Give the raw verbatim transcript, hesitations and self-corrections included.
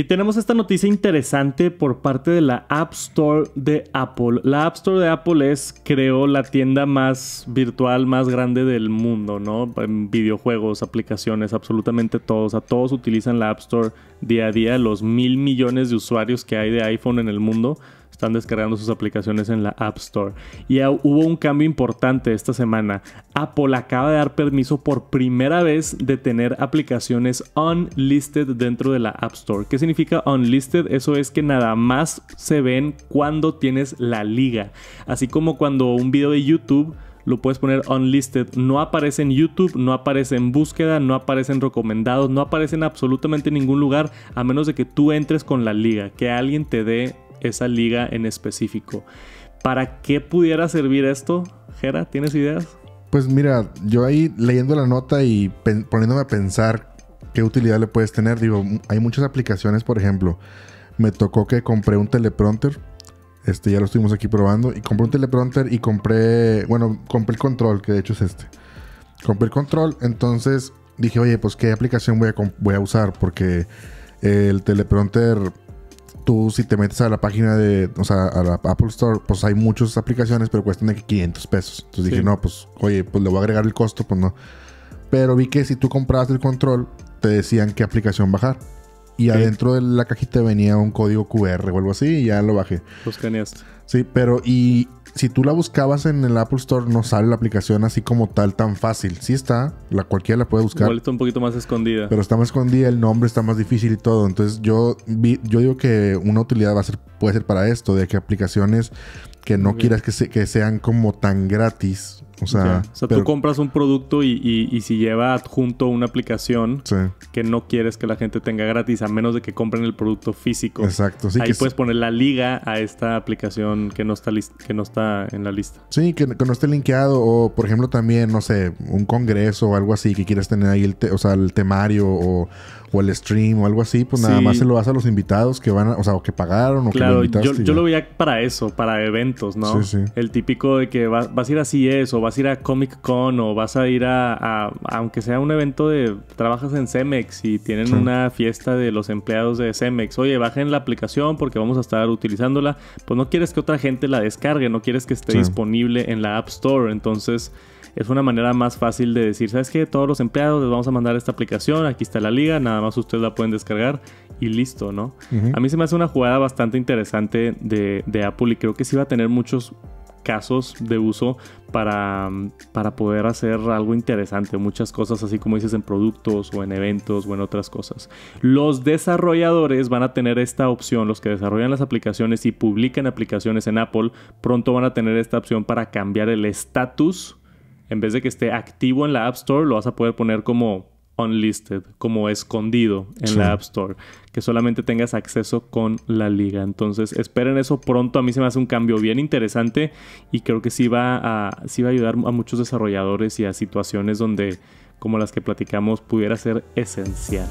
Y tenemos esta noticia interesante por parte de la App Store de Apple. La App Store de Apple es, creo, la tienda más virtual, más grande del mundo, ¿no? En videojuegos, aplicaciones, absolutamente todos. A todos utilizan la App Store día a día. Los mil millones de usuarios que hay de iPhone en el mundo están descargando sus aplicaciones en la App Store. Y hubo un cambio importante esta semana. Apple acaba de dar permiso por primera vez de tener aplicaciones unlisted dentro de la App Store. ¿Qué significa unlisted? Eso es que nada más se ven cuando tienes la liga. Así como cuando un video de YouTube lo puedes poner unlisted, no aparece en YouTube, no aparece en búsqueda, no aparece en recomendados, no aparece en absolutamente ningún lugar, a menos de que tú entres con la liga, que alguien te dé esa liga en específico. ¿Para qué pudiera servir esto, Jera? ¿Tienes ideas? Pues mira, yo ahí leyendo la nota y poniéndome a pensar qué utilidad le puedes tener. Digo, hay muchas aplicaciones, por ejemplo, me tocó que compré un teleprompter. Este, ya lo estuvimos aquí probando. Y compré un teleprompter y compré... Bueno, compré el control, que de hecho es este. Compré el control, entonces dije, oye, pues qué aplicación voy a, voy a usar. Porque el teleprompter... Tú, si te metes a la página de... O sea, a la Apple Store, pues hay muchas aplicaciones, pero cuestan de quinientos pesos. Entonces sí. Dije, no, pues, oye, pues le voy a agregar el costo, pues no. Pero vi que si tú comprabas el control, te decían qué aplicación bajar. Y sí, adentro de la cajita venía un código cu erre o algo así y ya lo bajé. Lo escaneaste. Sí, pero y si tú la buscabas en el Apple Store, no sale la aplicación así como tal tan fácil. Sí está, la cualquiera la puede buscar. Igual está un poquito más escondida. Pero está más escondida, el nombre está más difícil y todo. Entonces yo vi, yo digo que una utilidad va a ser, puede ser para esto, de que aplicaciones que no okay. quieras que, se, que sean como tan gratis. O sea, okay. o sea pero, tú compras un producto y, y, y si lleva adjunto una aplicación sí. que no quieres que la gente tenga gratis, a menos de que compren el producto físico. Exacto. Sí, ahí que puedes sí. poner la liga a esta aplicación que no está que no está en la lista. Sí, que, que no esté linkeado. O, por ejemplo, también, no sé, un congreso o algo así que quieras tener ahí el, te o sea, el temario o, o el stream o algo así. Pues nada sí. más se lo das a los invitados que van a, o sea, o que pagaron o claro, que lo Claro, yo, yo lo veía para eso, para eventos, ¿no? Sí, sí. El típico de que va, vas a ir a C S o vas a ir a Comic Con o vas a ir a, a aunque sea un evento de trabajas en Cemex y tienen sí. una fiesta de los empleados de Cemex. Oye, bajen la aplicación porque vamos a estar utilizándola. Pues no quieres que otra gente la descargue, no quieres que esté sí. disponible en la App Store. Entonces es una manera más fácil de decir, ¿sabes qué? Todos los empleados les vamos a mandar esta aplicación, aquí está la liga, nada más ustedes la pueden descargar y listo, ¿no? Uh-huh. A mí se me hace una jugada bastante interesante de, de Apple y creo que sí va a tener muchos casos de uso para, para poder hacer algo interesante, muchas cosas así como dices en productos o en eventos o en otras cosas. Los desarrolladores van a tener esta opción, los que desarrollan las aplicaciones y publican aplicaciones en Apple, pronto van a tener esta opción para cambiar el estatus. En vez de que esté activo en la App Store, lo vas a poder poner como unlisted, como escondido en sí. la App Store, que solamente tengas acceso con la liga. Entonces esperen eso pronto. A mí se me hace un cambio bien interesante y creo que sí va a, sí va a ayudar a muchos desarrolladores y a situaciones donde, como las que platicamos, pudiera ser esencial.